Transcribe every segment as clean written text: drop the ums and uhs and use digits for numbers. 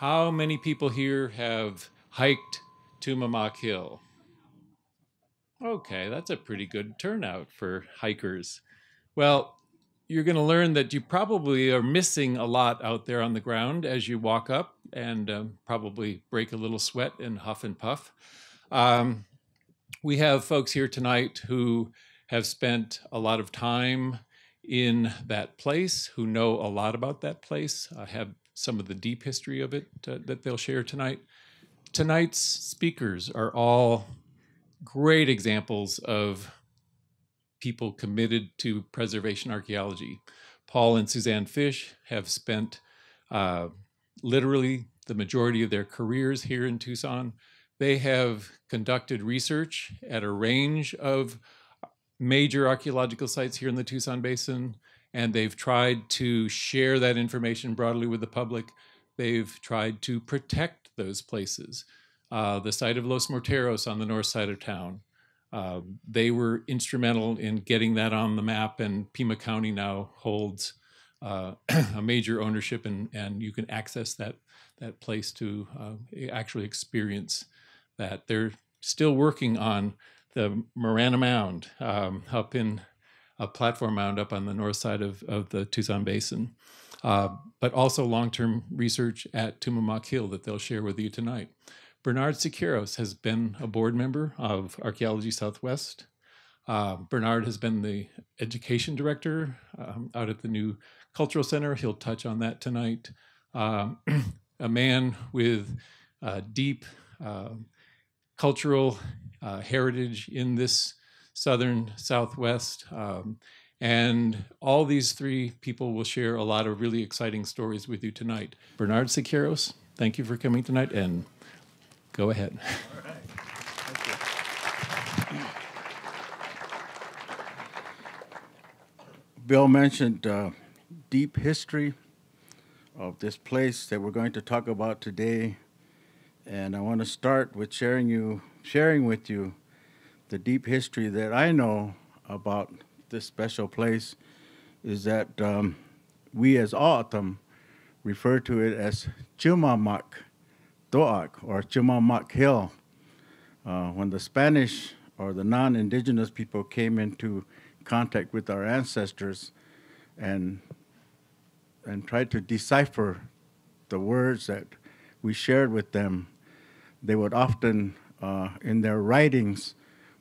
How many people here have hiked Tumamoc Hill? Okay, that's a pretty good turnout for hikers. Well, you're going to learn that you probably are missing a lot out there on the ground as you walk up and probably break a little sweat and huff and puff. We have folks here tonight who have spent a lot of time in that place, who know a lot about that place. I have some of the deep history of it that they'll share tonight. Tonight's speakers are all great examples of people committed to preservation archaeology. Paul and Suzanne Fish have spent literally the majority of their careers here in Tucson. They have conducted research at a range of major archaeological sites here in the Tucson Basin, and they've tried to share that information broadly with the public. They've tried to protect those places. The site of Los Morteros on the north side of town, they were instrumental in getting that on the map, and Pima County now holds a major ownership, and you can access that place to actually experience that. They're still working on the Marana Mound up in a platform mound up on the north side of the Tucson Basin, but also long-term research at Tumamoc Hill that they'll share with you tonight. Bernard Siquieros has been a board member of Archaeology Southwest. Bernard has been the education director out at the new cultural center. He'll touch on that tonight. A man with deep cultural heritage in this southern Southwest. And all these three people will share a lot of really exciting stories with you tonight. Bernard Siquieros, thank you for coming tonight, and go ahead. All right. Thank you. Bill mentioned deep history of this place that we're going to talk about today. And I want to start with sharing with you the deep history that I know about this special place, is that we as O'odham refer to it as Tumamoc Toak or Tumamoc Hill. When the Spanish or the non-indigenous people came into contact with our ancestors and tried to decipher the words that we shared with them, they would often in their writings,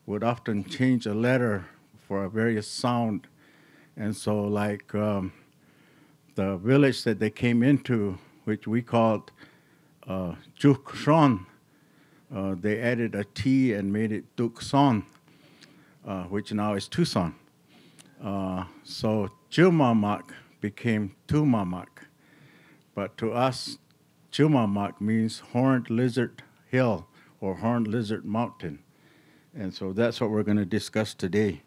would often change a letter for a various sound. And so like the village that they came into, which we called Jukson, they added a T and made it Tucson, which now is Tucson. So Tumamoc became Tumamoc. But to us, Tumamoc means horned lizard hill, or Horned Lizard Mountain. And so that's what we're going to discuss today.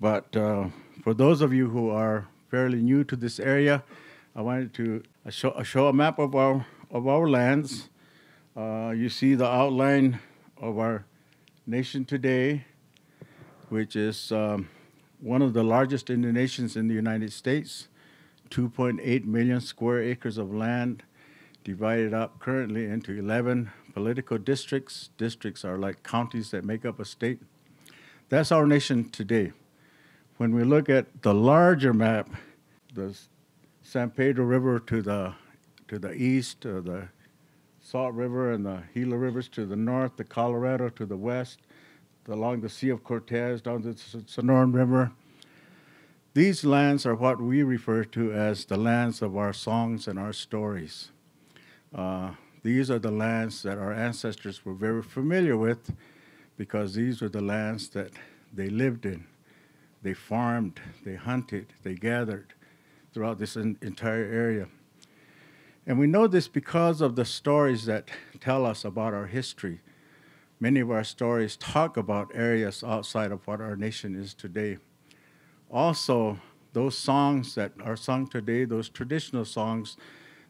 But for those of you who are fairly new to this area, I wanted to show a map of our lands. You see the outline of our nation today, which is one of the largest in the nations in the United States, 2.8 million square acres of land, divided up currently into 11 political districts. Districts are like counties that make up a state. That's our nation today. When we look at the larger map, the San Pedro River to the east, the Salt River and the Gila Rivers to the north, the Colorado to the west, along the Sea of Cortez, down to the Sonoran River. These lands are what we refer to as the lands of our songs and our stories. These are the lands that our ancestors were very familiar with, because these were the lands that they lived in. They farmed, they hunted, they gathered throughout this entire area. And we know this because of the stories that tell us about our history. Many of our stories talk about areas outside of what our nation is today. Also, those songs that are sung today, those traditional songs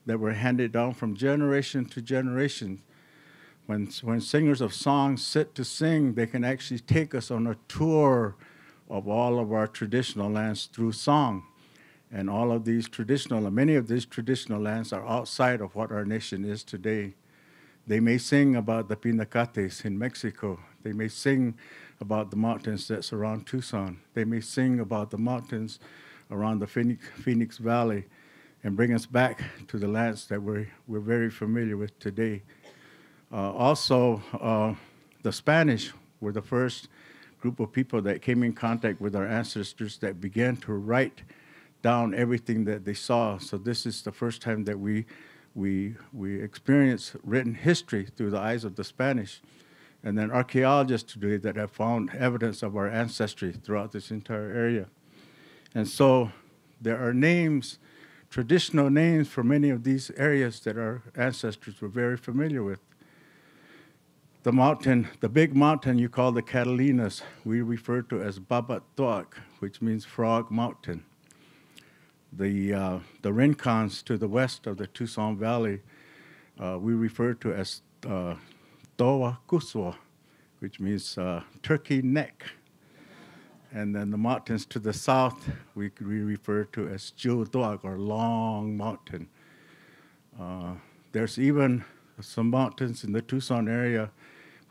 that were handed down from generation to generation. When singers of songs sit to sing, they can actually take us on a tour of all of our traditional lands through song. And all of these traditional, many of these traditional lands are outside of what our nation is today. They may sing about the Pinacates in Mexico. They may sing about the mountains that surround Tucson. They may sing about the mountains around the Phoenix Valley and bring us back to the lands that we're very familiar with today. Also, the Spanish were the first group of people that came in contact with our ancestors that began to write down everything that they saw. So this is the first time that we experience written history through the eyes of the Spanish. And then archaeologists today that have found evidence of our ancestry throughout this entire area. And so there are names, traditional names for many of these areas that our ancestors were very familiar with. The mountain, the big mountain you call the Catalinas, we refer to as Babat Toak, which means Frog Mountain. The Rincons to the west of the Tucson Valley, we refer to as Toa Kuswa, which means Turkey Neck. And then the mountains to the south, we refer to as Jiu Duag, or Long Mountain. There's even some mountains in the Tucson area,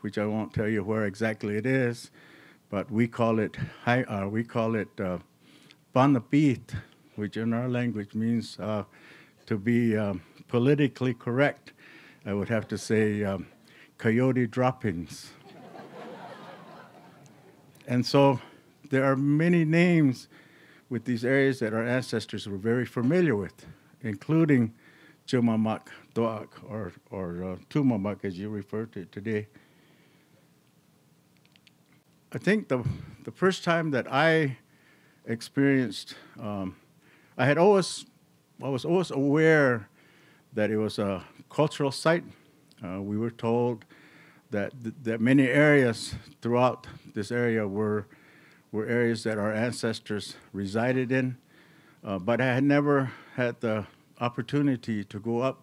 which I won't tell you where exactly it is, but we call it Banapit, which in our language means to be politically correct. I would have to say coyote droppings. And so there are many names with these areas that our ancestors were very familiar with, including Tumamoc Hill, or Tumamoc as you refer to it today. I think the first time that I experienced, I was always aware that it was a cultural site. We were told that that many areas throughout this area were areas that our ancestors resided in, but I had never had the opportunity to go up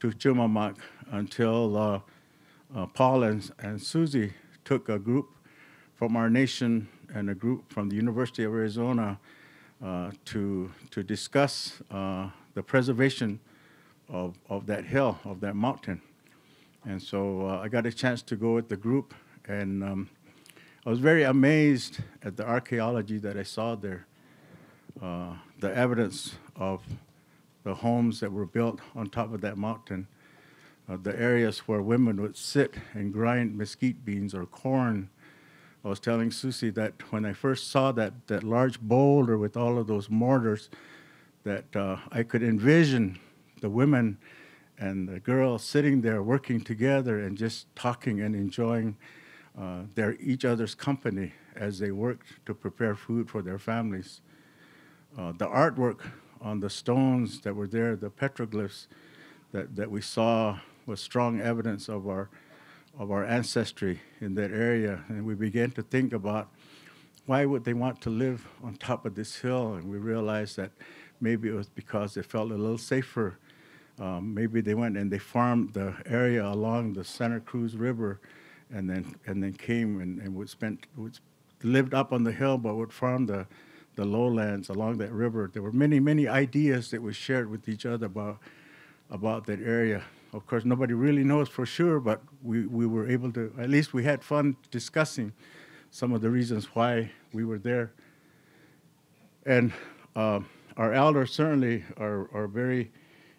to Tumamoc until Paul and Susie took a group from our nation and a group from the University of Arizona to discuss the preservation of that hill, of that mountain. And so I got a chance to go with the group, and I was very amazed at the archaeology that I saw there, the evidence of the homes that were built on top of that mountain, the areas where women would sit and grind mesquite beans or corn. I was telling Susie that when I first saw that large boulder with all of those mortars, that I could envision the women and the girls sitting there working together and just talking and enjoying each other's company as they worked to prepare food for their families. The artwork on the stones that were there, the petroglyphs that we saw, was strong evidence of our ancestry in that area. And we began to think about why would they want to live on top of this hill? And we realized that maybe it was because they felt a little safer. Maybe they went and they farmed the area along the Santa Cruz River and then came and lived up on the hill but would farm the lowlands along that river. There were many, many ideas that were shared with each other about that area. Of course, nobody really knows for sure, but we were able to, at least we had fun discussing some of the reasons why we were there. And our elders certainly are very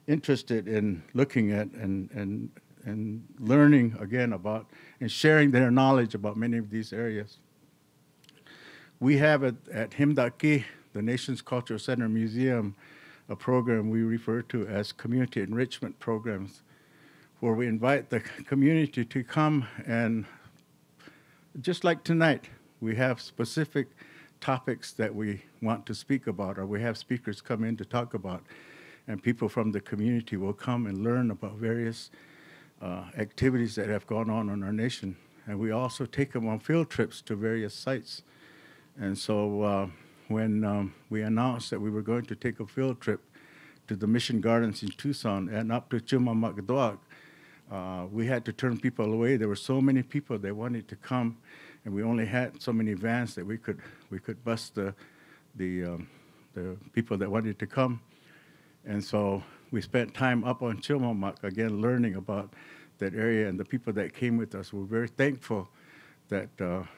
interested in looking at and learning again about and sharing their knowledge about many of these areas. We have at Himdaki, the Nation's Cultural Center Museum, a program we refer to as community enrichment programs, where we invite the community to come, and just like tonight, we have specific topics that we want to speak about, or we have speakers come in to talk about, and people from the community will come and learn about various activities that have gone on in our nation. And we also take them on field trips to various sites. And so when we announced that we were going to take a field trip to the Mission Gardens in Tucson and up to Tumamoc Hill, we had to turn people away. There were so many people that wanted to come, and we only had so many vans that we could bus the the people that wanted to come. And so we spent time up on Tumamoc, again, learning about that area, and the people that came with us were very thankful that,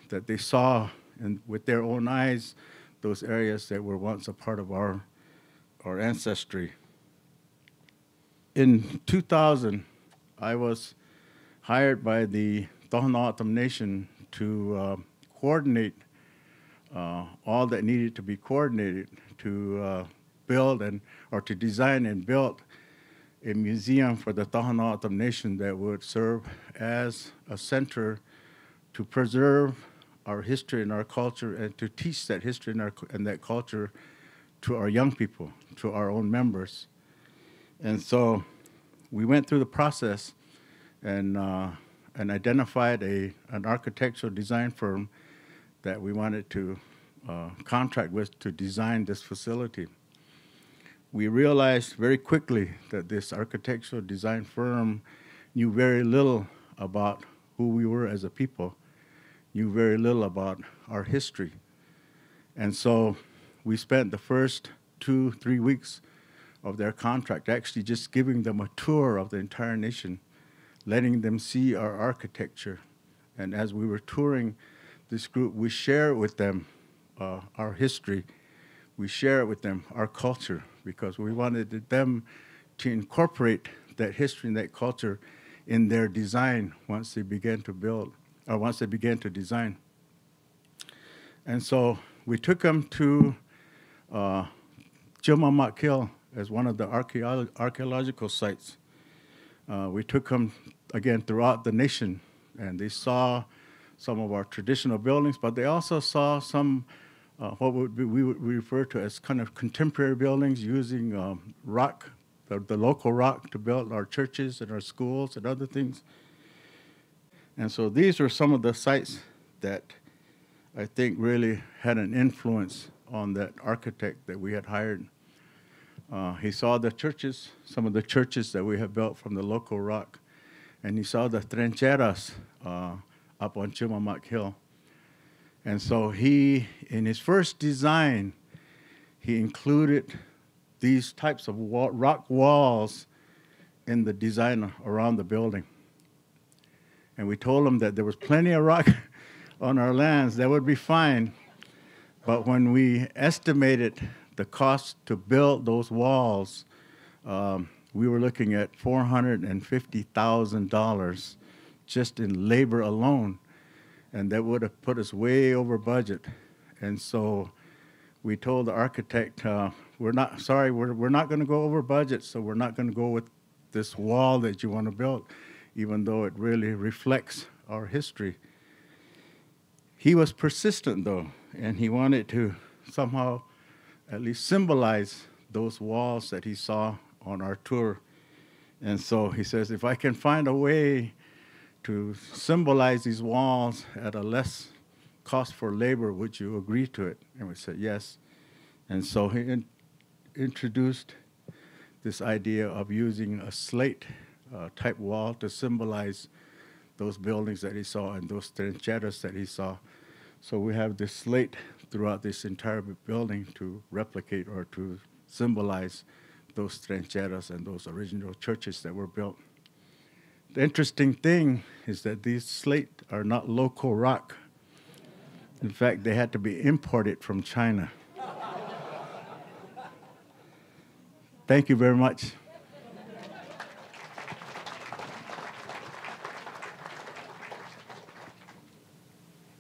that they saw and with their own eyes those areas that were once a part of our ancestry. In 2000, I was hired by the Tohono O'odham Nation to coordinate all that needed to be coordinated to build or to design and build a museum for the Tohono O'odham Nation that would serve as a center to preserve our history and our culture, and to teach that history and that culture to our young people, to our own members. And so we went through the process and identified an architectural design firm that we wanted to contract with to design this facility. We realized very quickly that this architectural design firm knew very little about who we were as a people, knew very little about our history. And so we spent the first 2-3 weeks of their contract actually just giving them a tour of the entire nation, letting them see our architecture. And as we were touring this group, we share with them our history. We share with them our culture, because we wanted them to incorporate that history and that culture in their design once they began to build, or once they began to design. And so we took them to Tumamoc Hill as one of the archaeological sites. We took them, again, throughout the nation, and they saw some of our traditional buildings, but they also saw some what we would refer to as kind of contemporary buildings using rock, the local rock, to build our churches and our schools and other things. And so these are some of the sites that I think really had an influence on that architect that we had hired. He saw the churches, some of the churches that we had built from the local rock, and he saw the trincheras up on Tumamoc Hill. And so he, in his first design, he included these types of rock walls in the design around the building. And we told him that there was plenty of rock on our lands, that would be fine. But when we estimated the cost to build those walls, we were looking at $450,000 just in labor alone. And that would have put us way over budget. And so we told the architect, we're not gonna go over budget, so we're not gonna go with this wall that you wanna build, even though it really reflects our history. He was persistent though, and he wanted to somehow at least symbolize those walls that he saw on our tour. And so he says, if I can find a way to symbolize these walls at a less cost for labor, would you agree to it? And we said, yes. And so he introduced this idea of using a slate type wall to symbolize those buildings that he saw and those trincheras that he saw. So we have this slate throughout this entire building to replicate or to symbolize those trincheras and those original churches that were built. The interesting thing is that these slate are not local rock. In fact, they had to be imported from China. Thank you very much.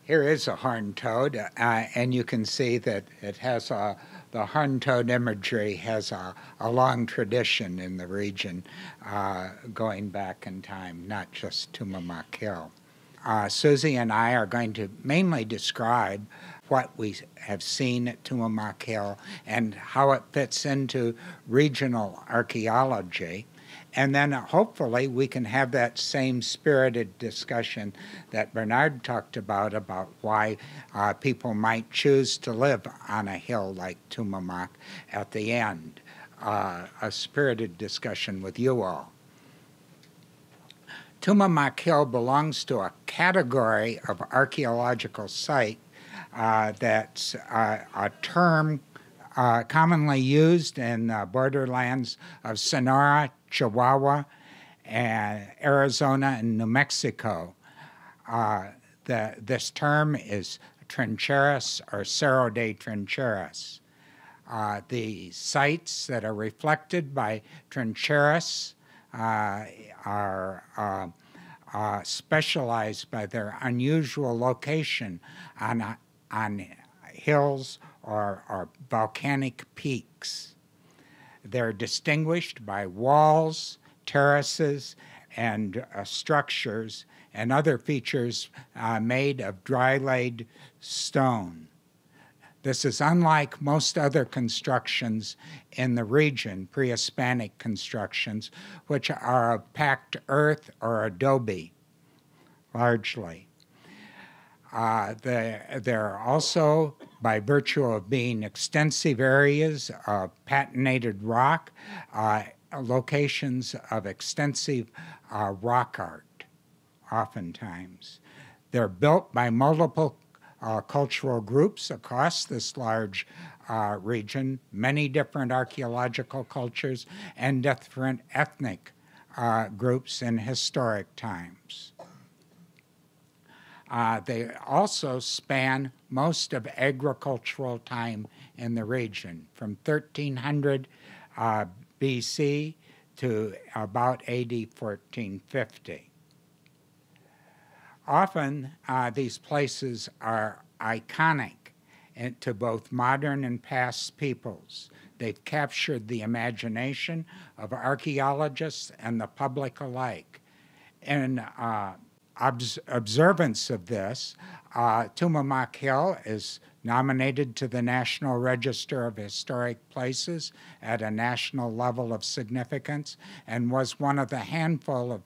Here is a horn-toad, and you can see that it has the horn-toad imagery has a long tradition in the region going back in time, not just Tumamoc Hill. Susie and I are going to mainly describe what we have seen at Tumamoc Hill and how it fits into regional archaeology. And then hopefully we can have that same spirited discussion that Bernard talked about why people might choose to live on a hill like Tumamoc at the end. A spirited discussion with you all. Tumamoc Hill belongs to a category of archaeological site that's a term commonly used in borderlands of Sonora, Chihuahua, and Arizona, and New Mexico. This term is Trincheras, or Cerro de Trincheras. The sites that are reflected by Trincheras are specialized by their unusual location on hills or volcanic peaks. They're distinguished by walls, terraces, and structures and other features made of dry-laid stone. This is unlike most other constructions in the region, pre-Hispanic constructions, which are of packed earth or adobe, largely. There are also, by virtue of being extensive areas of patinated rock, locations of extensive rock art, oftentimes. They're built by multiple cultural groups across this large region, many different archaeological cultures and different ethnic groups in historic times. They also span most of agricultural time in the region, from 1300 BC to about AD 1450. Often these places are iconic to both modern and past peoples. They've captured the imagination of archaeologists and the public alike. In observance of this, Tumamoc Hill is nominated to the National Register of Historic Places at a national level of significance, and was one of the handful of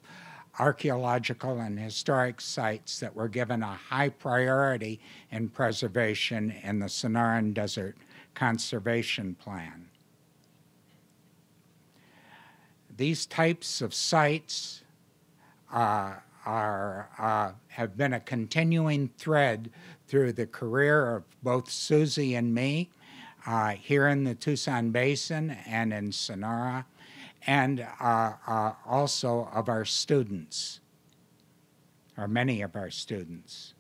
archaeological and historic sites that were given a high priority in preservation in the Sonoran Desert Conservation Plan. These types of sites have been a continuing thread through the career of both Susie and me here in the Tucson Basin and in Sonora, and also of our students, or many of our students.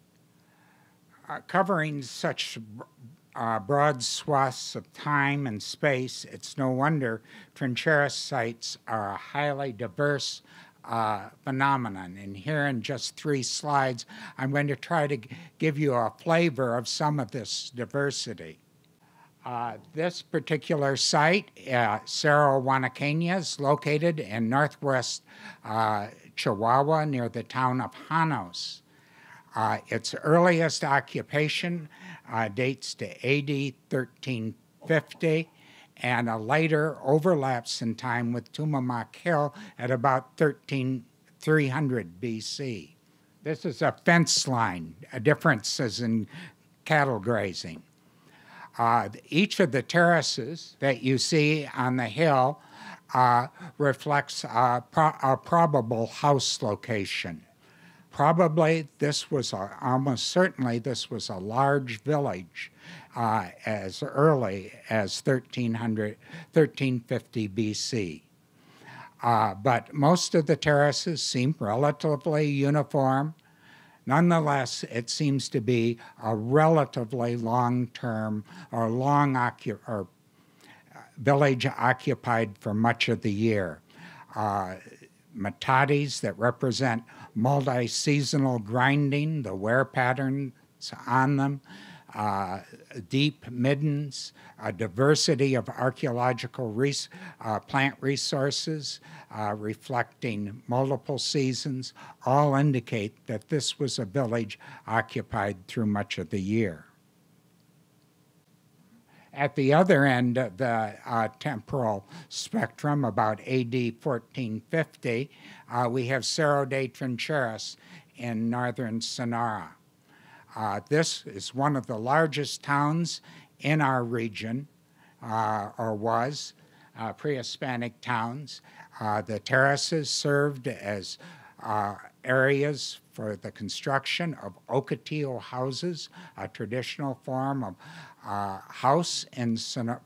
Covering such broad swaths of time and space, it's no wonder Trincheras sites are a highly diverse phenomenon. And here in just 3 slides, I'm going to try to give you a flavor of some of this diversity. This particular site, Cerro Juanacana, is located in northwest Chihuahua near the town of Hanos. Its earliest occupation dates to AD 1350, and a later overlaps in time with Tumamoc Hill at about 1300 BC. This is a fence line, differences in cattle grazing. Each of the terraces that you see on the hill reflects a probable house location. Probably this was, almost certainly this was a large village as early as 1350 BC. But most of the terraces seem relatively uniform. Nonetheless, it seems to be a relatively long-term or village occupied for much of the year. Metates that represent multi-seasonal grinding, the wear patterns on them, deep middens, a diversity of archaeological plant resources reflecting multiple seasons, all indicate that this was a village occupied through much of the year. At the other end of the temporal spectrum, about AD 1450, we have Cerro de Trincheras in northern Sonora. This is one of the largest towns in our region, or was, pre-Hispanic towns. The terraces served as areas for the construction of Ocotillo houses, a traditional form of house in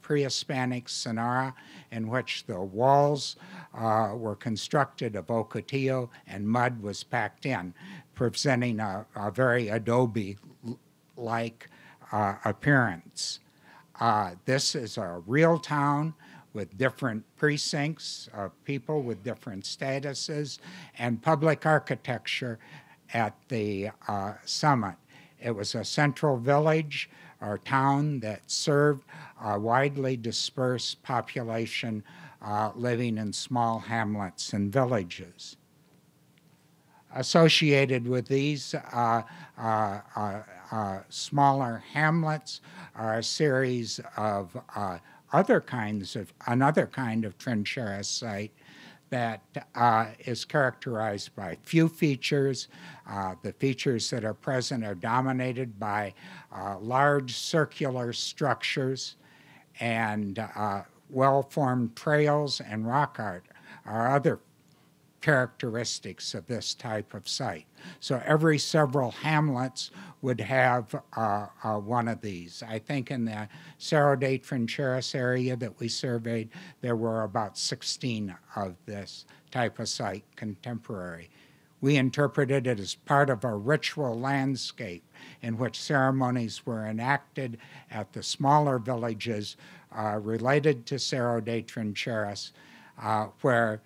pre-Hispanic Sonora, in which the walls were constructed of Ocotillo and mud was packed in, presenting a very adobe-like appearance. This is a real town with different precincts, people with different statuses, and public architecture at the summit. It was a central village or town that served a widely dispersed population living in small hamlets and villages. Associated with these smaller hamlets are a series of another kind of trinchera site that is characterized by few features. The features that are present are dominated by large circular structures, and well-formed trails and rock art are other characteristics of this type of site. So every several hamlets would have one of these. I think in the Cerro de Trincheras area that we surveyed, there were about 16 of this type of site contemporary. We interpreted it as part of a ritual landscape in which ceremonies were enacted at the smaller villages related to Cerro de Trincheras, where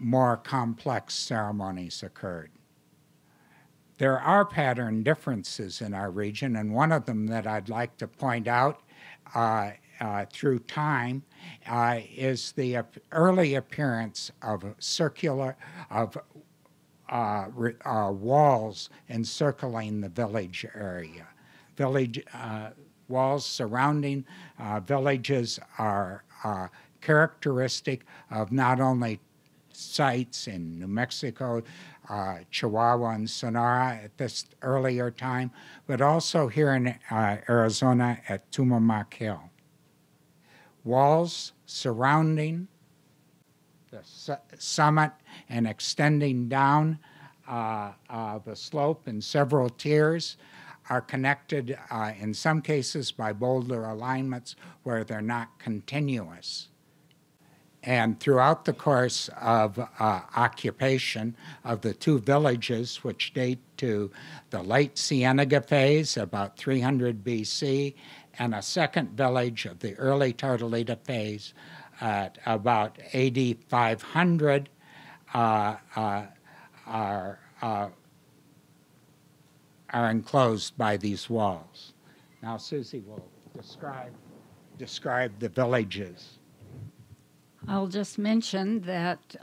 more complex ceremonies occurred. There are pattern differences in our region, and one of them that I'd like to point out through time is the early appearance of walls encircling the village area. Walls surrounding villages are characteristic of not only sites in New Mexico, Chihuahua, and Sonora at this earlier time, but also here in Arizona at Tumamoc Hill. Walls surrounding the summit and extending down the slope in several tiers are connected in some cases by boulder alignments where they're not continuous. And throughout the course of occupation of the two villages, which date to the late Cienega phase, about 300 BC, and a second village of the early Tortolita phase at about AD 500, are enclosed by these walls. Now Susie will describe the villages. I'll just mention that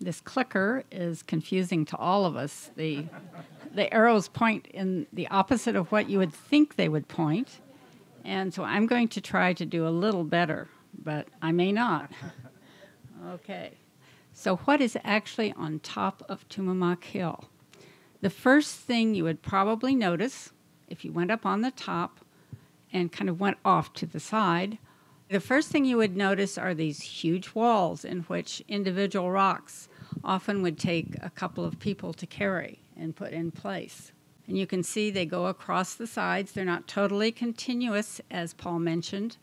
this clicker is confusing to all of us. The arrows point in the opposite of what you would think they would point, and so I'm going to try to do a little better, but I may not. Okay, so what is actually on top of Tumamoc Hill? The first thing you would probably notice if you went up on the top and kind of went off to the side, the first thing you would notice are these huge walls in which individual rocks often would take a couple of people to carry and put in place. And you can see they go across the sides. They're not totally continuous, as Paul mentioned.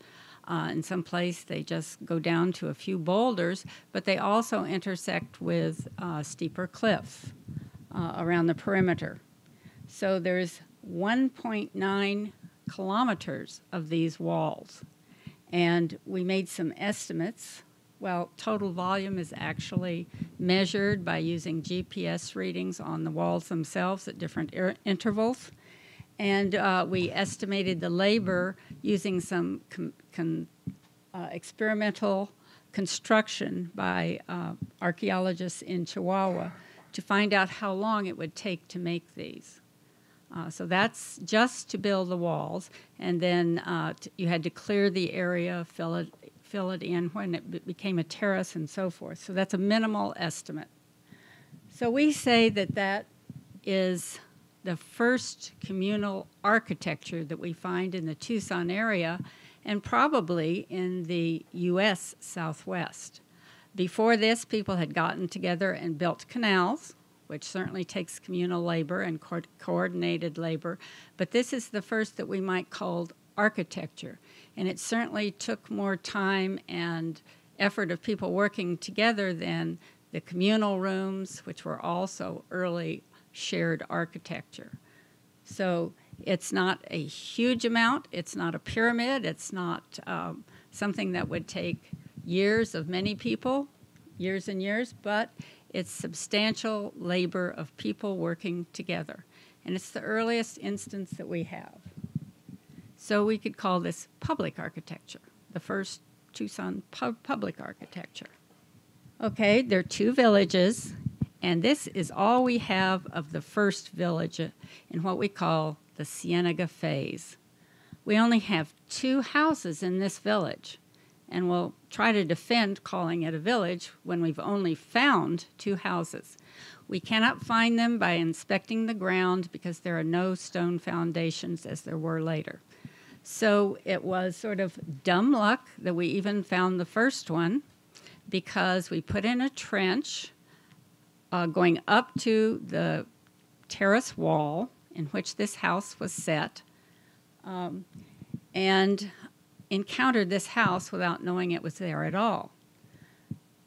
In some place, they just go down to a few boulders, but they also intersect with steeper cliffs around the perimeter. So there's 1.9 kilometers of these walls. And we made some estimates. Well, total volume is actually measured by using GPS readings on the walls themselves at different intervals. And we estimated the labor using some experimental construction by archaeologists in Chihuahua to find out how long it would take to make these. So that's just to build the walls, and then you had to clear the area, fill it in when it became a terrace and so forth. So that's a minimal estimate. So we say that that is the first communal architecture that we find in the Tucson area and probably in the U.S. Southwest. Before this, people had gotten together and built canals, which certainly takes communal labor and coordinated labor, but this is the first that we might call architecture. And it certainly took more time and effort of people working together than the communal rooms, which were also early shared architecture. So it's not a huge amount. It's not a pyramid. It's not something that would take years of many people, years and years, but it's substantial labor of people working together. And it's the earliest instance that we have. So we could call this public architecture, the first Tucson public architecture. Okay, there are two villages, and this is all we have of the first village in what we call the Cienega phase. We only have two houses in this village, and we'll try to defend calling it a village when we've only found two houses. We cannot find them by inspecting the ground because there are no stone foundations as there were later. So it was sort of dumb luck that we even found the first one because we put in a trench going up to the terrace wall in which this house was set and encountered this house without knowing it was there at all,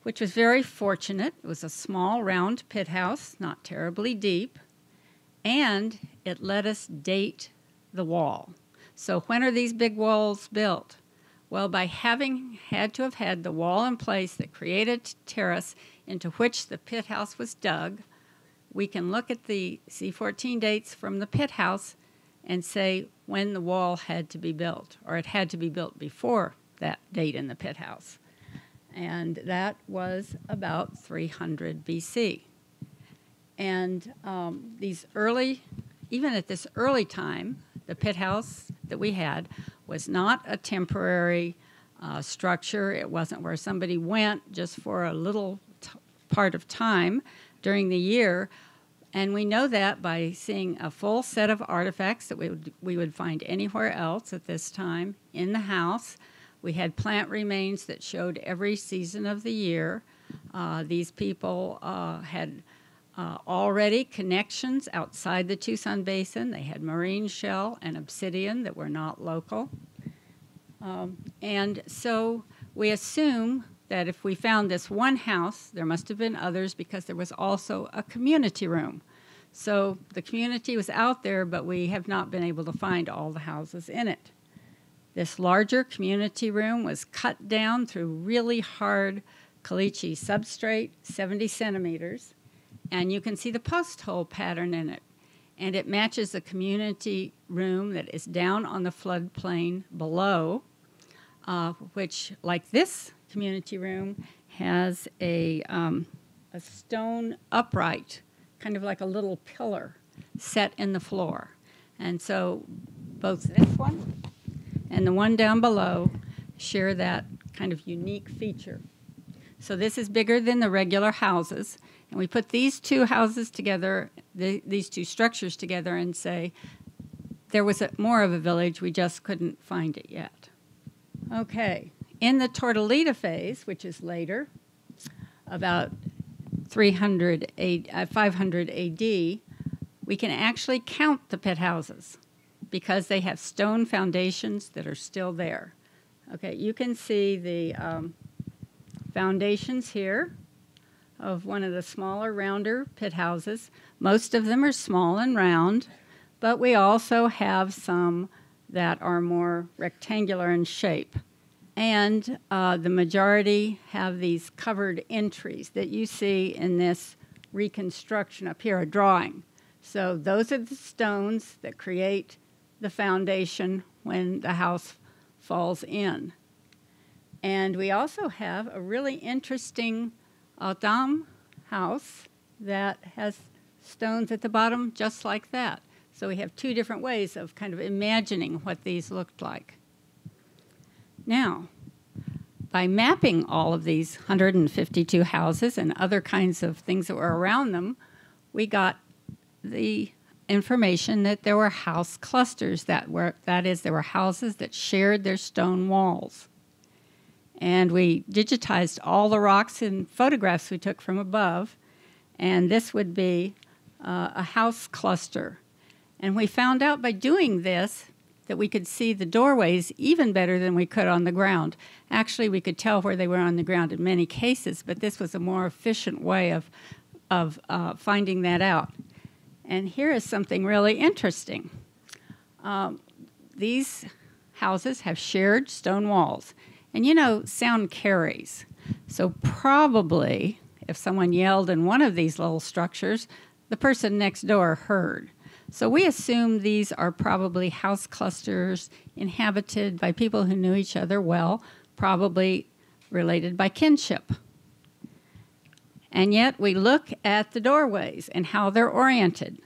which was very fortunate. It was a small round pit house, not terribly deep, and it let us date the wall. So when are these big walls built? Well, by having had to have had the wall in place that created terrace into which the pit house was dug, we can look at the C14 dates from the pit house and say when the wall had to be built, or it had to be built before that date in the pit house. And that was about 300 BC. And these early, even at this early time, the pit house that we had was not a temporary structure. It wasn't where somebody went just for a little part of time during the year. And we know that by seeing a full set of artifacts that we would find anywhere else at this time in the house. We had plant remains that showed every season of the year. These people had already connections outside the Tucson Basin. They had marine shell and obsidian that were not local. And so we assume that if we found this one house, there must have been others because there was also a community room. So the community was out there, but we have not been able to find all the houses in it. This larger community room was cut down through really hard caliche substrate, 70 centimeters, and you can see the post hole pattern in it. And it matches the community room that is down on the floodplain below, which, like this community room, has a stone upright, kind of like a little pillar, set in the floor. And so both this one and the one down below share that kind of unique feature. So this is bigger than the regular houses. And we put these two houses together, these two structures together, and say there was more of a village. We just couldn't find it yet. Okay. In the Tortolita phase, which is later, about 500 A.D., we can actually count the pit houses, because they have stone foundations that are still there. Okay, you can see the foundations here of one of the smaller, rounder pit houses. Most of them are small and round, but we also have some that are more rectangular in shape. And the majority have these covered entries that you see in this reconstruction up here, a drawing. So those are the stones that create the foundation when the house falls in. And we also have a really interesting O'odham house that has stones at the bottom just like that. So we have two different ways of kind of imagining what these looked like. Now, by mapping all of these 152 houses and other kinds of things that were around them, we got the information that there were house clusters that is, there were houses that shared their stone walls. And we digitized all the rocks in photographs we took from above and this would be a house cluster. And we found out by doing this that we could see the doorways even better than we could on the ground. Actually, we could tell where they were on the ground in many cases, but this was a more efficient way of finding that out. And here is something really interesting. These houses have shared stone walls. And you know, sound carries. So probably, if someone yelled in one of these little structures, the person next door heard. So we assume these are probably house clusters inhabited by people who knew each other well, probably related by kinship. And yet we look at the doorways and how they're oriented.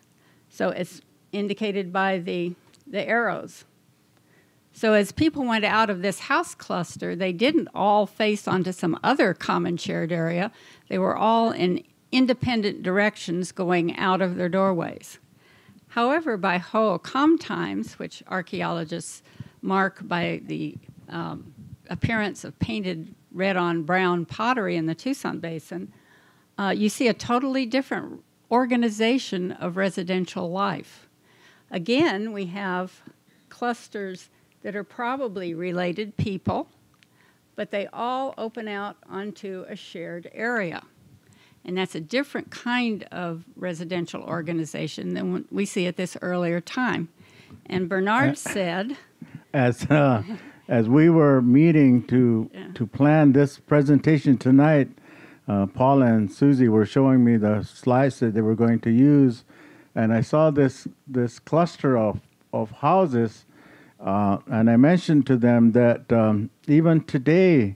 So it's indicated by the arrows. So as people went out of this house cluster, they didn't all face onto some other common shared area. They were all in independent directions going out of their doorways. However, by Hohokam times, which archaeologists mark by the appearance of painted red on brown pottery in the Tucson Basin, you see a totally different organization of residential life. Again, we have clusters that are probably related people, but they all open out onto a shared area. And that's a different kind of residential organization than we see at this earlier time. And Bernard said, as we were meeting to plan this presentation tonight, Paul and Susie were showing me the slides that they were going to use, and I saw this cluster of houses, and I mentioned to them that even today,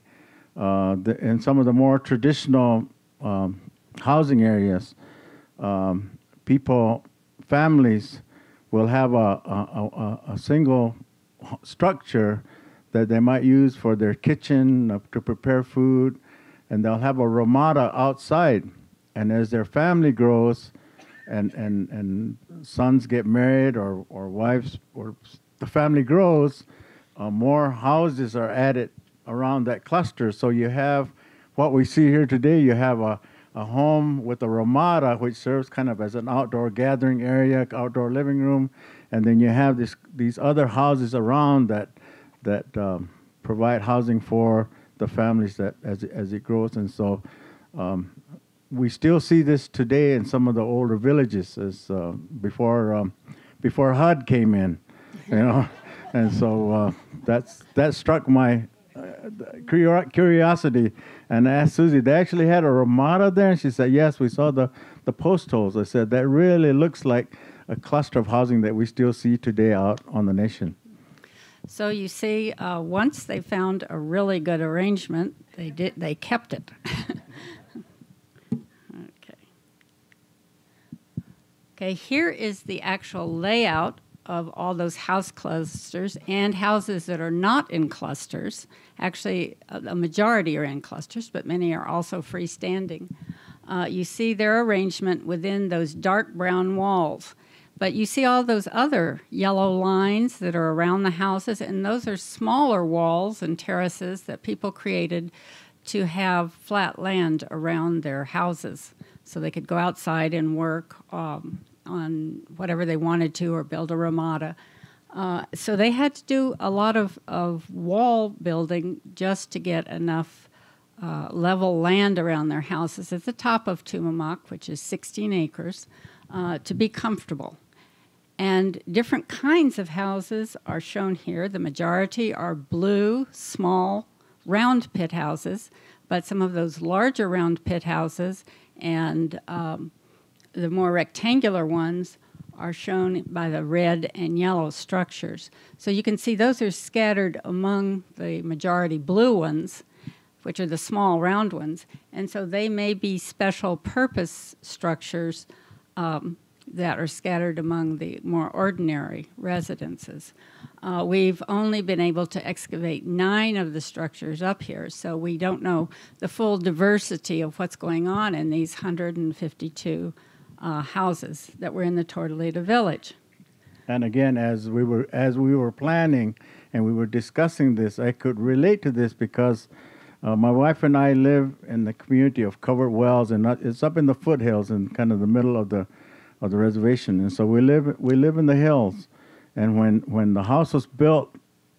in some of the more traditional housing areas, families will have a single structure that they might use for their kitchen to prepare food, and they'll have a ramada outside. And as their family grows and sons get married or wives, or the family grows, more houses are added around that cluster. So you have what we see here today. You have a home with a ramada, which serves kind of as an outdoor gathering area, outdoor living room, and then you have these other houses around that provide housing for the families that as it grows. And so we still see this today in some of the older villages, as before HUD came in, you know. And so that struck my curiosity, and I asked Susie, they actually had a ramada there? And she said, yes, we saw the post holes. I said, that really looks like a cluster of housing that we still see today out on the nation. So you see, once they found a really good arrangement, they kept it. Okay, here is the actual layout of all those house clusters and houses that are not in clusters. Actually, a majority are in clusters, but many are also freestanding. You see their arrangement within those dark brown walls. But you see all those other yellow lines that are around the houses, and those are smaller walls and terraces that people created to have flat land around their houses so they could go outside and work on whatever they wanted to, or build a ramada. So they had to do a lot of wall building just to get enough level land around their houses at the top of Tumamoc, which is 16 acres, to be comfortable. And different kinds of houses are shown here. The majority are blue, small, round pit houses, but some of those larger round pit houses and the more rectangular ones are shown by the red and yellow structures. So you can see those are scattered among the majority blue ones, which are the small round ones. And so they may be special purpose structures that are scattered among the more ordinary residences. We've only been able to excavate 9 of the structures up here, so we don't know the full diversity of what's going on in these 152 houses that were in the Tortolita village. And again, as we were planning and we were discussing this, I could relate to this because My wife and I live in the community of Covered Wells, and it's up in the foothills and kind of the middle of the reservation. And so we live in the hills. And when the house was built,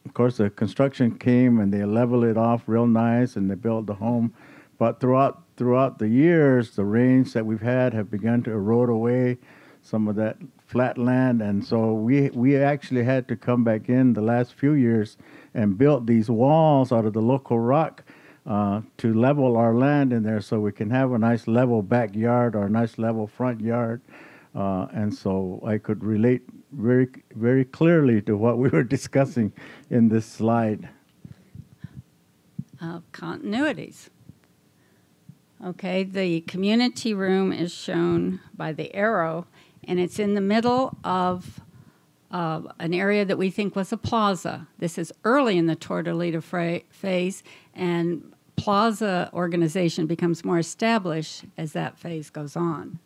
of course, the construction came and they leveled it off real nice and they built the home. But throughout the years, the rains that we've had have begun to erode away some of that flat land. And so we actually had to come back in the last few years and build these walls out of the local rock to level our land in there so we can have a nice level backyard or a nice level front yard. And so I could relate very, very clearly to what we were discussing in this slide. Continuities. Okay, the community room is shown by the arrow, and it's in the middle of an area that we think was a plaza. This is early in the Tortolita phase, and plaza organization becomes more established as that phase goes on,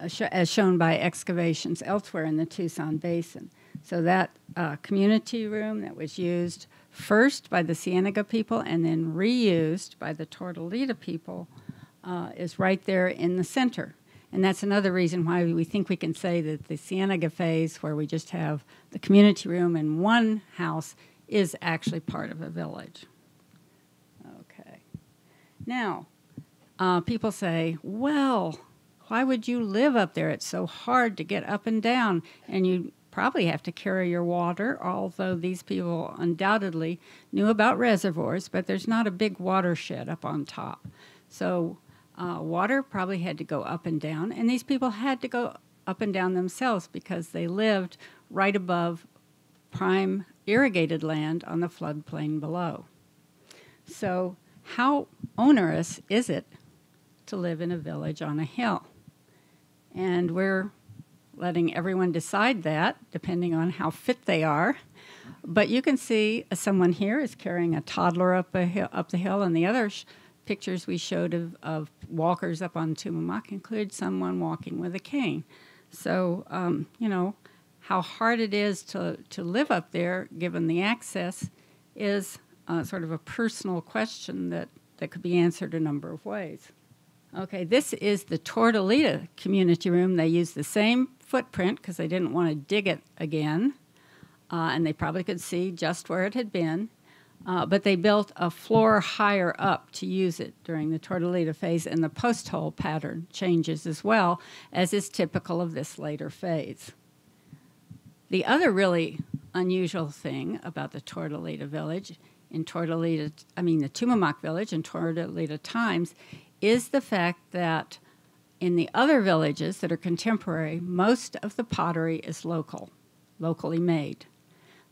as shown by excavations elsewhere in the Tucson Basin. So that community room that was used first by the Cienega people and then reused by the Tortolita people is right there in the center. And that's another reason why we think we can say that the Cienega phase, where we just have the community room and one house, is actually part of a village. Okay. Now, people say, well, why would you live up there? It's so hard to get up and down, and you probably have to carry your water, although these people undoubtedly knew about reservoirs, but there's not a big watershed up on top. So water probably had to go up and down, and these people had to go up and down themselves because they lived right above prime irrigated land on the floodplain below. So how onerous is it to live in a village on a hill? And we're letting everyone decide that, depending on how fit they are. But you can see someone here is carrying a toddler up the hill, and the other pictures we showed of walkers up on Tumamoc include someone walking with a cane. So, you know, how hard it is to live up there, given the access, is sort of a personal question that could be answered a number of ways. Okay, this is the Tortolita community room. They used the same footprint because they didn't want to dig it again, and they probably could see just where it had been, but they built a floor higher up to use it during the Tortolita phase, and the post hole pattern changes as well, as is typical of this later phase. The other really unusual thing about the Tortolita village in Tortolita, I mean the Tumamoc village in Tortolita times, is the fact that in the other villages that are contemporary, most of the pottery is locally made.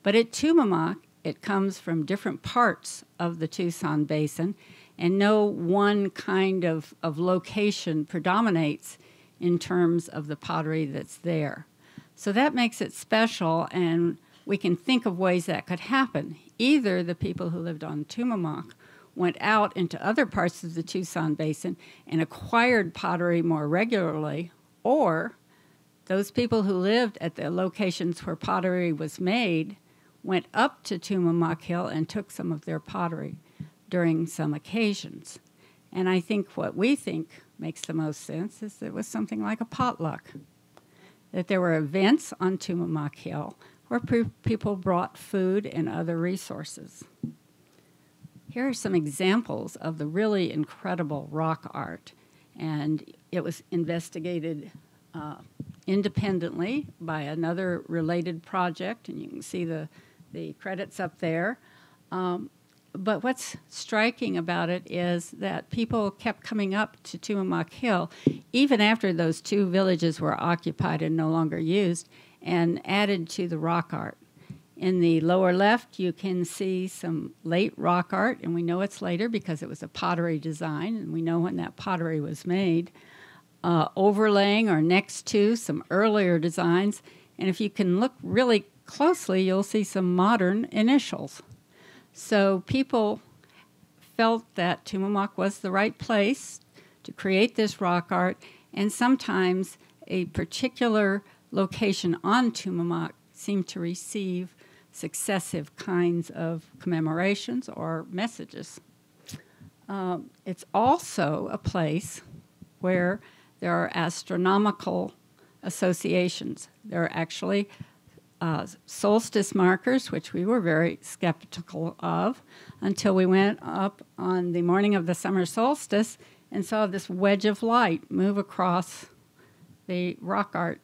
But at Tumamoc, it comes from different parts of the Tucson Basin, and no one kind of location predominates in terms of the pottery that's there. So that makes it special, and we can think of ways that could happen. Either the people who lived on Tumamoc went out into other parts of the Tucson Basin and acquired pottery more regularly, or those people who lived at the locations where pottery was made went up to Tumamoc Hill and took some of their pottery during some occasions. And I think what we think makes the most sense is that it was something like a potluck, that there were events on Tumamoc Hill where people brought food and other resources. Here are some examples of the really incredible rock art, and it was investigated independently by another related project, and you can see the credits up there. But what's striking about it is that people kept coming up to Tumamoc Hill, even after those two villages were occupied and no longer used, and added to the rock art. In the lower left, you can see some late rock art, and we know it's later because it was a pottery design, and we know when that pottery was made, overlaying or next to some earlier designs. And if you can look really closely, you'll see some modern initials. So people felt that Tumamoc was the right place to create this rock art, and sometimes a particular location on Tumamoc seemed to receive successive kinds of commemorations or messages. It's also a place where there are astronomical associations. There are actually solstice markers, which we were very skeptical of until we went up on the morning of the summer solstice and saw this wedge of light move across the rock art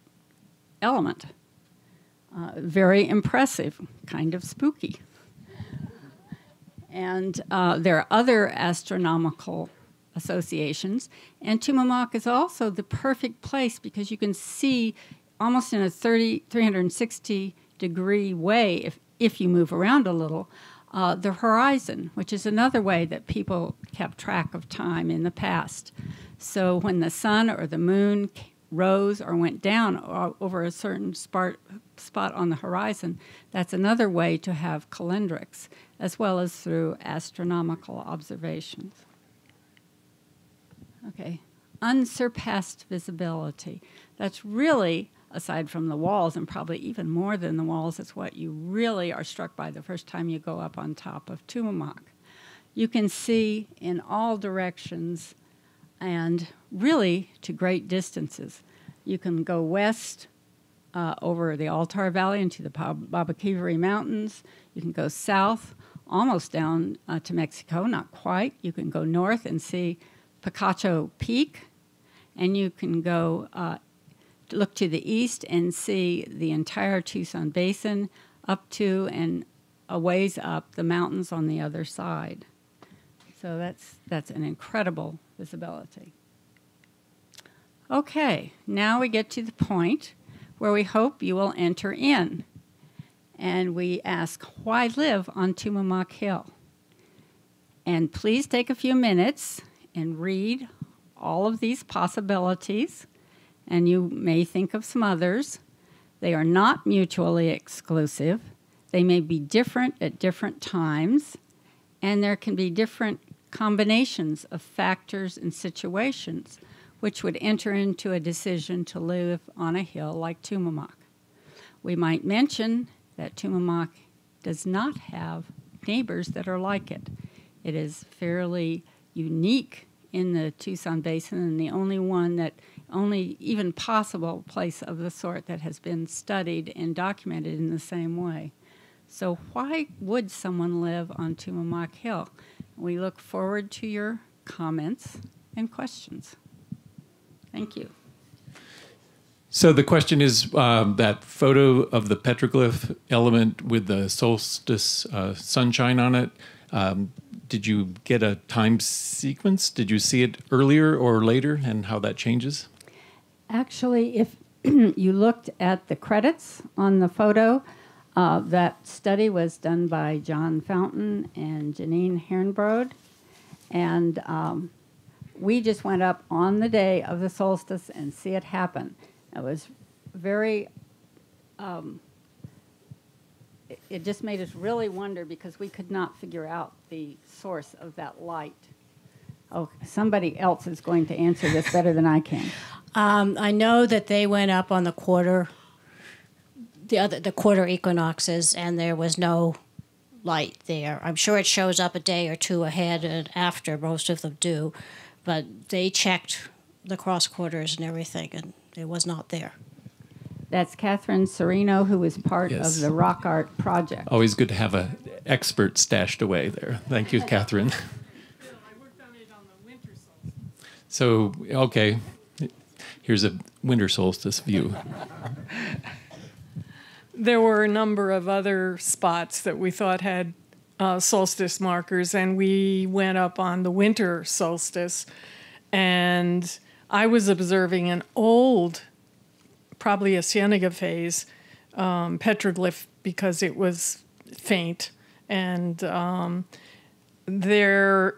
element. Very impressive, kind of spooky. And there are other astronomical associations. And Tumamoc is also the perfect place because you can see almost in a 360-degree way, if you move around a little, the horizon, which is another way that people kept track of time in the past. So when the sun or the moon rose or went down over a certain spot on the horizon, that's another way to have calendrics, as well as through astronomical observations. Okay, unsurpassed visibility. That's really, aside from the walls, and probably even more than the walls, it's what you really are struck by the first time you go up on top of Tumamoc. You can see in all directions and really to great distances. You can go west over the Altar Valley into the Baba Kivari Mountains. You can go south, almost down to Mexico, not quite. You can go north and see Picacho Peak, and you can go look to the east and see the entire Tucson Basin up to and a ways up the mountains on the other side. So that's an incredible visibility. Okay, now we get to the point where we hope you will enter in. And we ask, why live on Tumamoc Hill? And please take a few minutes and read all of these possibilities, and you may think of some others. They are not mutually exclusive. They may be different at different times, and there can be different combinations of factors and situations which would enter into a decision to live on a hill like Tumamoc. We might mention that Tumamoc does not have neighbors that are like it. It is fairly unique in the Tucson Basin and the only one that, only even possible place of the sort that has been studied and documented in the same way. So why would someone live on Tumamoc Hill? We look forward to your comments and questions. Thank you. So the question is that photo of the petroglyph element with the solstice sunshine on it, did you get a time sequence? Did you see it earlier or later, and how that changes? Actually, if you looked at the credits on the photo, that study was done by John Fountain and Janine Herrenbrode, and we just went up on the day of the solstice and see it happen. It was very... It just made us really wonder because we could not figure out the source of that light. Oh, somebody else is going to answer this better than I can. I know that they went up on the quarter equinoxes, and there was no light there. I'm sure it shows up a day or two ahead and after. Most of them do, but they checked the cross quarters and everything, and it was not there. That's Catherine Serino, who was part of the Rock Art Project. Always good to have an expert stashed away there. Thank you, Catherine. No, I worked on it on the winter solstice. So, okay, here's a winter solstice view. There were a number of other spots that we thought had solstice markers, and we went up on the winter solstice, and I was observing an old, probably a Cienega phase petroglyph because it was faint, and there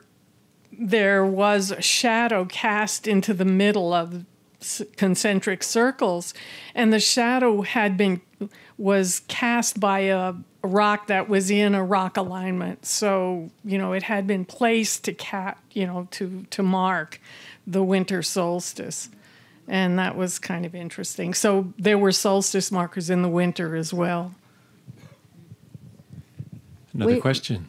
was a shadow cast into the middle of concentric circles, and the shadow was cast by a rock that was in a rock alignment. So you know it had been placed to mark the winter solstice. And that was kind of interesting. So there were solstice markers in the winter as well. Another question.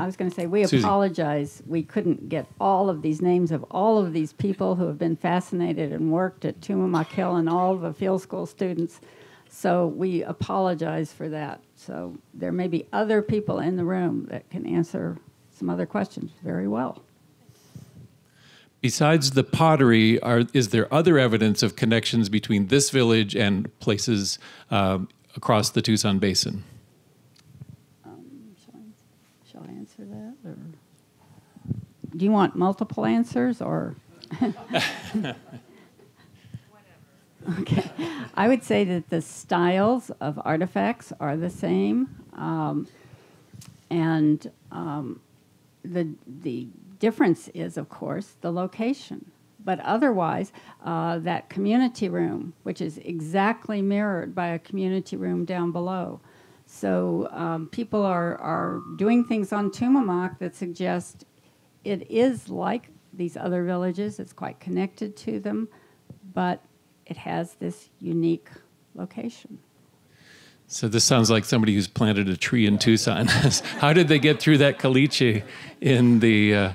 I was going to say, we Susie. Apologize. We couldn't get all of these names of all of these people who have been fascinated and worked at Tumamoc Hill and all of the field school students. So we apologize for that. So there may be other people in the room that can answer some other questions very well. Besides the pottery, is there other evidence of connections between this village and places across the Tucson Basin? Shall I answer that? Or do you want multiple answers or? Okay, I would say that the styles of artifacts are the same, and the difference is, of course, the location. But otherwise, that community room, which is exactly mirrored by a community room down below. So people are doing things on Tumamoc that suggest it is like these other villages. It's quite connected to them, but it has this unique location. So this sounds like somebody who's planted a tree in Tucson. How did they get through that caliche in the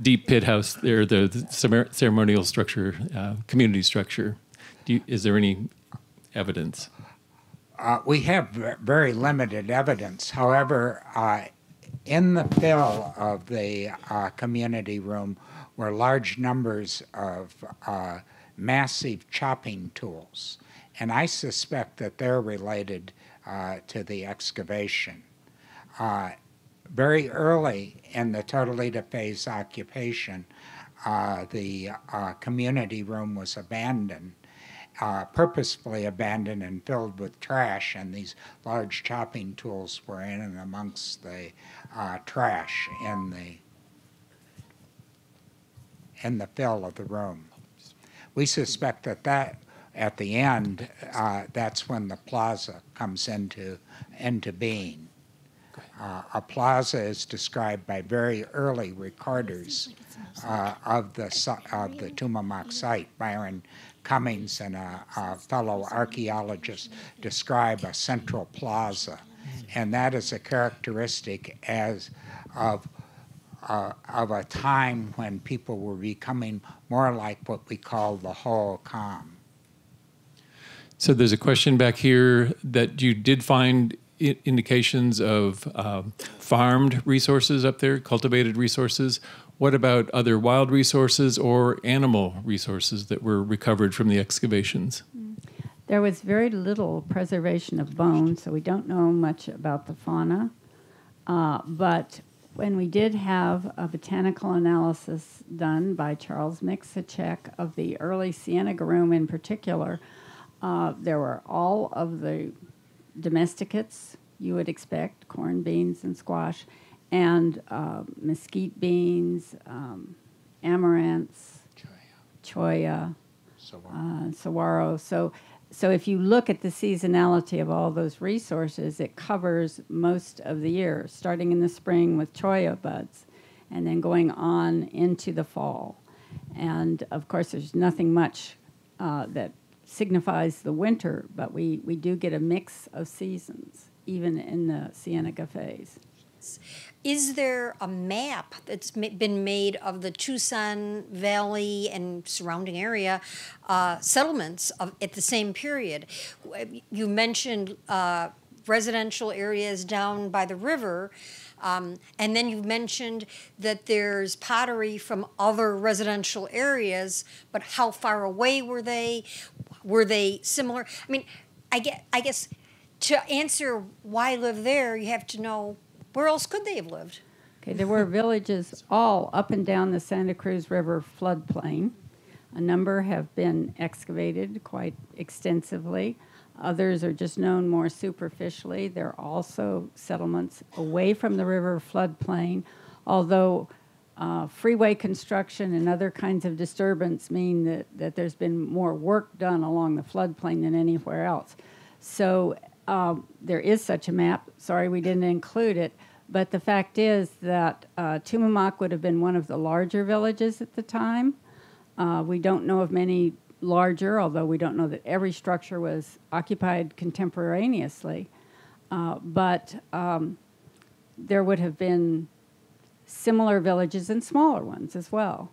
deep pit house there, the ceremonial structure, community structure? Is there any evidence? We have very limited evidence. However, in the fill of the community room were large numbers of massive chopping tools, and I suspect that they're related to the excavation. Very early in the Tortolita phase occupation, the community room was abandoned, purposefully abandoned and filled with trash, and these large chopping tools were in and amongst the trash in the fill of the room. We suspect that at the end, that's when the plaza comes into being. A plaza is described by very early recorders of the Tumamoc site. Byron Cummings and a fellow archaeologist describe a central plaza, and that is a characteristic of a time when people were becoming more like what we call the Hohokam. So there's a question back here that you did find indications of farmed resources up there, cultivated resources. What about other wild resources or animal resources that were recovered from the excavations? There was very little preservation of bone, so we don't know much about the fauna, but when we did have a botanical analysis done by Charles Miksacek of the early Cienega room in particular, there were all of the domesticates you would expect, corn, beans, and squash, and mesquite beans, amaranths, choya, saguaro. So if you look at the seasonality of all those resources, it covers most of the year, starting in the spring with choya buds and then going on into the fall. And, of course, there's nothing much that signifies the winter, but we do get a mix of seasons, even in the Cienega phase. Is there a map that's been made of the Tucson Valley and surrounding area settlements at the same period? You mentioned residential areas down by the river, and then you mentioned that there's pottery from other residential areas, but how far away were they? Were they similar? I mean, I guess to answer why live there, you have to know where else could they have lived? Okay, there were villages all up and down the Santa Cruz River floodplain. A number have been excavated quite extensively. Others are just known more superficially. There are also settlements away from the river floodplain, although freeway construction and other kinds of disturbance mean that there's been more work done along the floodplain than anywhere else. So there is such a map. Sorry we didn't include it. But the fact is that Tumamoc would have been one of the larger villages at the time. We don't know of many larger, although we don't know that every structure was occupied contemporaneously. But there would have been similar villages and smaller ones as well,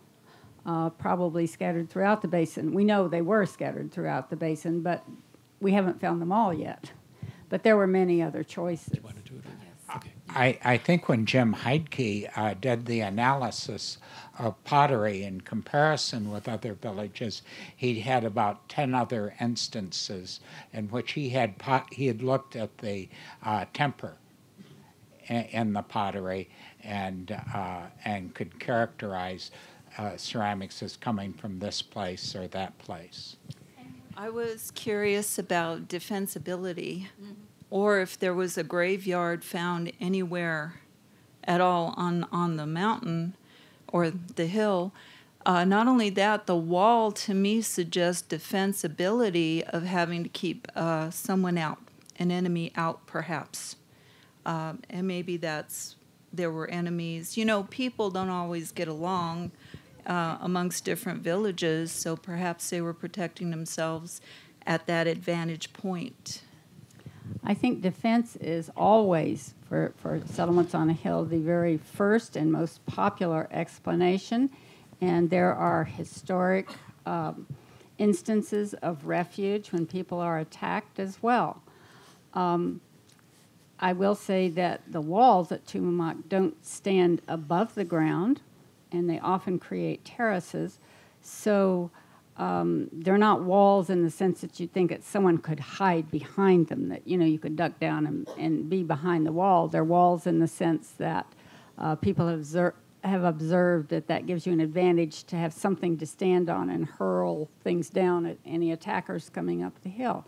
probably scattered throughout the basin. We know they were scattered throughout the basin, but we haven't found them all yet. But there were many other choices. I think when Jim Heidke did the analysis of pottery in comparison with other villages, he had about 10 other instances in which he had looked at the temper in the pottery and could characterize ceramics as coming from this place or that place. I was curious about defensibility. Mm-hmm. Or if there was a graveyard found anywhere at all on the mountain or the hill. Not only that, the wall to me suggests defensibility of having to keep someone out, an enemy out perhaps. And maybe there were enemies. You know, people don't always get along amongst different villages, so perhaps they were protecting themselves at that advantage point. I think defense is always, for settlements on a hill, the very first and most popular explanation. And there are historic instances of refuge when people are attacked as well. I will say that the walls at Tumamoc don't stand above the ground, and they often create terraces. So they're not walls in the sense that you think that someone could hide behind them, that, you know, you could duck down and be behind the wall. They're walls in the sense that people have observed that gives you an advantage to have something to stand on and hurl things down at any attackers coming up the hill.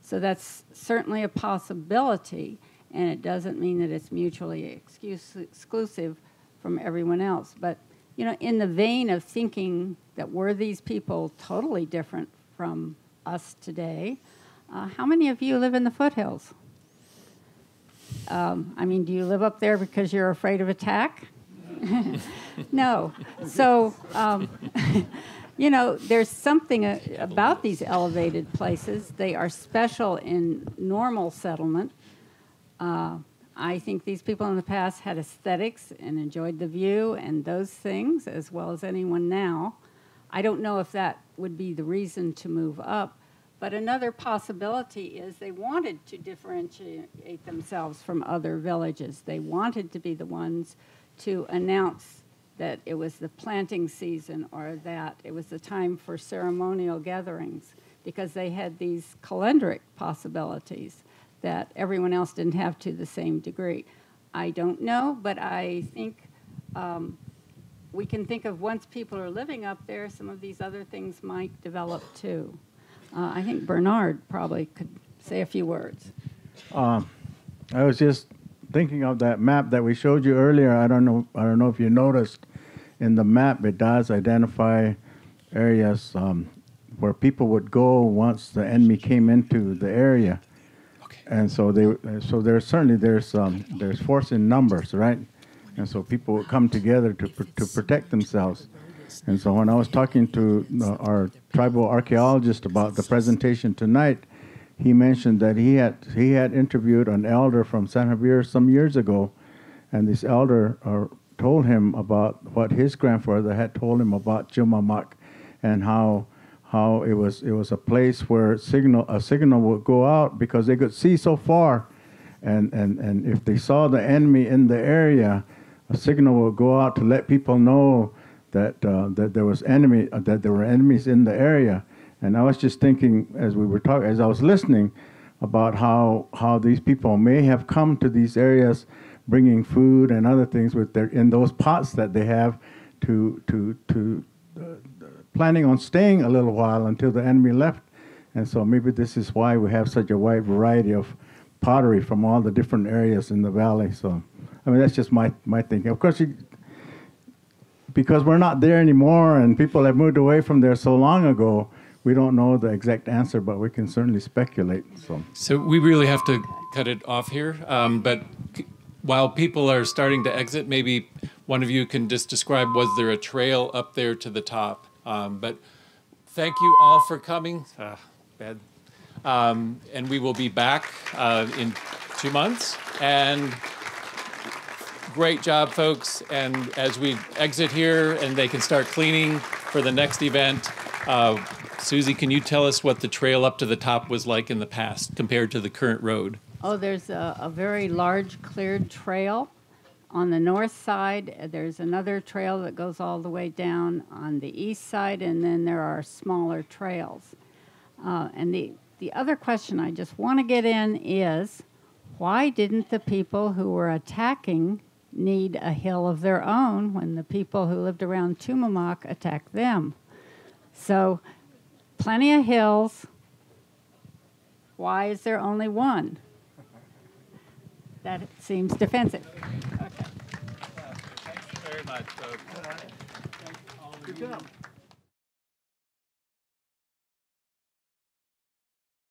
So that's certainly a possibility, and it doesn't mean that it's mutually exclusive from everyone else. But, you know, in the vein of thinking that were these people totally different from us today, how many of you live in the foothills? I mean, do you live up there because you're afraid of attack? No. So, you know, there's something about these elevated places. They are special in normal settlement. I think these people in the past had aesthetics and enjoyed the view and those things as well as anyone now. I don't know if that would be the reason to move up, but another possibility is they wanted to differentiate themselves from other villages. They wanted to be the ones to announce that it was the planting season or that it was the time for ceremonial gatherings, because they had these calendric possibilities that everyone else didn't have to the same degree. I don't know, but I think we can think of, once people are living up there, some of these other things might develop too. I think Bernard probably could say a few words. I was just thinking of that map that we showed you earlier. I don't know if you noticed in the map, it does identify areas where people would go once the enemy came into the area. And so there's force in numbers, right? And so people would come together to protect themselves. And so when I was talking to our tribal archaeologist about the presentation tonight, he mentioned that he had interviewed an elder from San Javier some years ago, and this elder told him about what his grandfather had told him about Tumamoc and how it was a place where a signal would go out because they could see so far, and if they saw the enemy in the area, a signal would go out to let people know that there were enemies in the area. And I was just thinking as we were talking, as I was listening, about how these people may have come to these areas bringing food and other things with in those pots that they have planning on staying a little while until the enemy left. And so maybe this is why we have such a wide variety of pottery from all the different areas in the valley. So, I mean, that's just my thinking. Of course, because we're not there anymore and people have moved away from there so long ago, we don't know the exact answer, but we can certainly speculate. So we really have to cut it off here. But while people are starting to exit, maybe one of you can just describe, was there a trail up there to the top? But thank you all for coming. Bad. And we will be back in 2 months. And Great job, folks. And as we exit here and they can start cleaning for the next event, Susie, can you tell us what the trail up to the top was like in the past compared to the current road? Oh, there's a very large cleared trail. On the north side, there's another trail that goes all the way down on the east side, and then there are smaller trails. And the other question I just want to get in is, why didn't the people who were attacking need a hill of their own when the people who lived around Tumamoc attacked them? So, plenty of hills. Why is there only one? That seems defensive. Okay. Thanks very much, folks. Good job.